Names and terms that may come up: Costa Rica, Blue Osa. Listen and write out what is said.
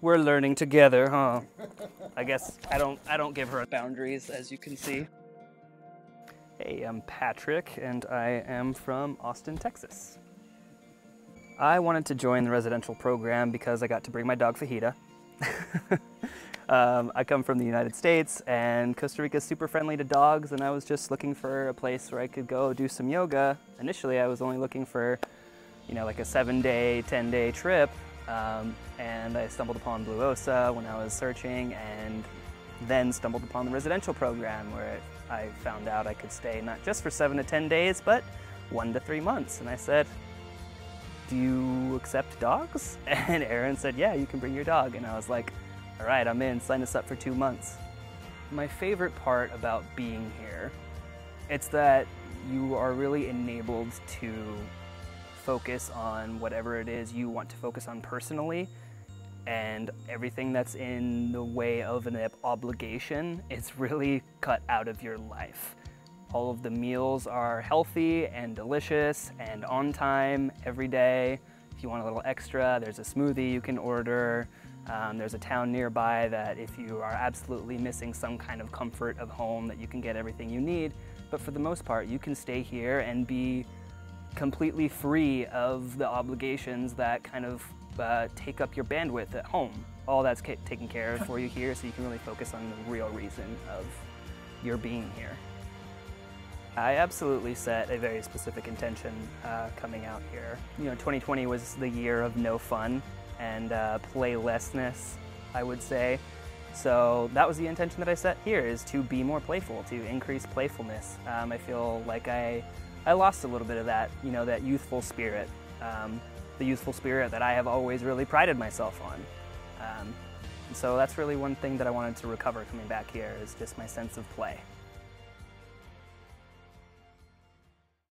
We're learning together, huh? I guess I don't give her boundaries, as you can see. Hey, I'm Patrick, and I am from Austin, Texas. I wanted to join the residential program because I got to bring my dog Fajita. I come from the United States, and Costa Rica is super friendly to dogs, and I was just looking for a place where I could go do some yoga. Initially, I was only looking for, you know, like a 7-day, 10-day trip, and I stumbled upon Blue Osa when I was searching, and then stumbled upon the residential program where I found out I could stay not just for 7 to 10 days, but 1 to 3 months. And I said, "Do you accept dogs?" And Erin said, "Yeah, you can bring your dog." And I was like, "All right, I'm in, sign us up for 2 months." My favorite part about being here, it's that you are really enabled to focus on whatever it is you want to focus on personally. And everything that's in the way of an obligation is really cut out of your life. All of the meals are healthy and delicious and on time every day. If you want a little extra, there's a smoothie you can order. There's a town nearby that if you are absolutely missing some kind of comfort of home, that you can get everything you need. But for the most part, you can stay here and be completely free of the obligations that kind of take up your bandwidth at home. All that's taken care of for you here, so you can really focus on the real reason of your being here. I absolutely set a very specific intention coming out here. You know, 2020 was the year of no fun and playlessness, I would say. So that was the intention that I set here, is to be more playful, to increase playfulness. I feel like I lost a little bit of that, you know, that youthful spirit. The youthful spirit that I have always really prided myself on. So that's really one thing that I wanted to recover coming back here, is just my sense of play.